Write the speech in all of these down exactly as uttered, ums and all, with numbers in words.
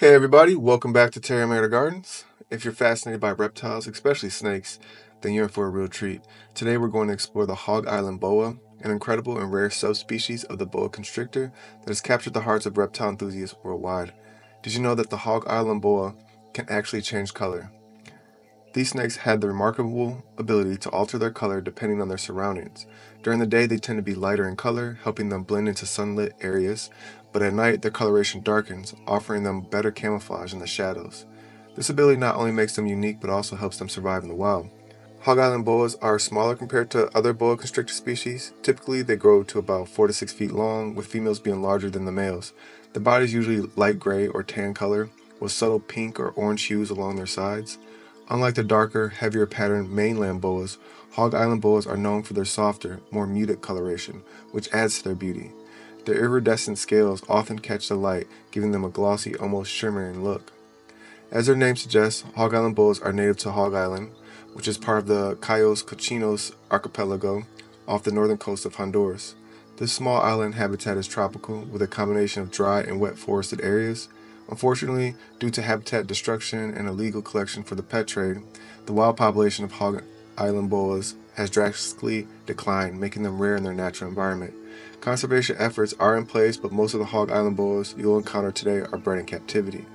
Hey everybody, welcome back to Terra Mater Gardens. If you're fascinated by reptiles, especially snakes, then you're in for a real treat. Today we're going to explore the Hog Island Boa, an incredible and rare subspecies of the boa constrictor that has captured the hearts of reptile enthusiasts worldwide. Did you know that the Hog Island Boa can actually change color? These snakes had the remarkable ability to alter their color depending on their surroundings. During the day, they tend to be lighter in color, helping them blend into sunlit areas, but at night their coloration darkens, offering them better camouflage in the shadows. This ability not only makes them unique, but also helps them survive in the wild. Hog Island boas are smaller compared to other boa constrictor species. Typically, they grow to about four to six feet long, with females being larger than the males. The body is usually light gray or tan color, with subtle pink or orange hues along their sides. Unlike the darker, heavier patterned mainland boas, Hog Island boas are known for their softer, more muted coloration, which adds to their beauty. Their iridescent scales often catch the light, giving them a glossy, almost shimmering look. As their name suggests, Hog Island boas are native to Hog Island, which is part of the Cayos Cochinos archipelago off the northern coast of Honduras. This small island habitat is tropical, with a combination of dry and wet forested areas. Unfortunately, due to habitat destruction and illegal collection for the pet trade, the wild population of Hog Island boas has drastically declined, making them rare in their natural environment. Conservation efforts are in place, but most of the Hog Island boas you'll encounter today are bred in captivity.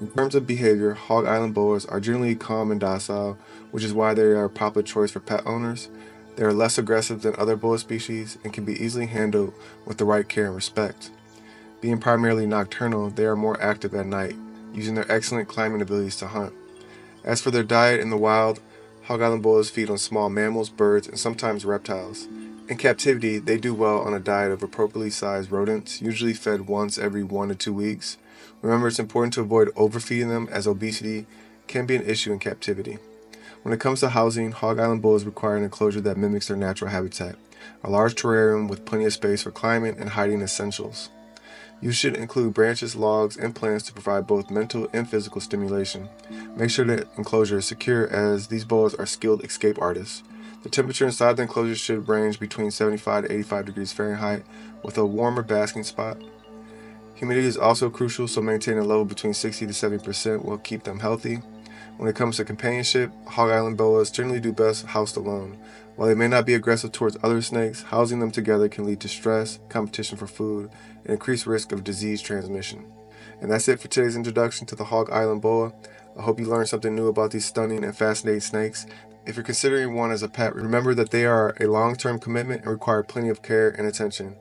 In terms of behavior, Hog Island boas are generally calm and docile, which is why they are a popular choice for pet owners. They are less aggressive than other boa species and can be easily handled with the right care and respect. Being primarily nocturnal, they are more active at night, using their excellent climbing abilities to hunt. As for their diet in the wild, Hog Island boas feed on small mammals, birds, and sometimes reptiles. In captivity, they do well on a diet of appropriately sized rodents, usually fed once every one to two weeks. Remember, it's important to avoid overfeeding them, as obesity can be an issue in captivity. When it comes to housing, Hog Island boas require an enclosure that mimics their natural habitat. A large terrarium with plenty of space for climbing and hiding essentials. You should include branches, logs, and plants to provide both mental and physical stimulation. Make sure the enclosure is secure, as these boas are skilled escape artists. The temperature inside the enclosure should range between seventy-five to eighty-five degrees Fahrenheit, with a warmer basking spot. Humidity is also crucial, so maintain a level between sixty to seventy percent will keep them healthy. When it comes to companionship, Hog Island boas generally do best housed alone. While they may not be aggressive towards other snakes, housing them together can lead to stress, competition for food, and increased risk of disease transmission. And that's it for today's introduction to the Hog Island boa. I hope you learned something new about these stunning and fascinating snakes. If you're considering one as a pet, remember that they are a long-term commitment and require plenty of care and attention.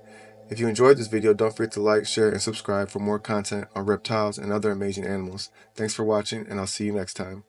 If you enjoyed this video, don't forget to like, share, and subscribe for more content on reptiles and other amazing animals. Thanks for watching, and I'll see you next time.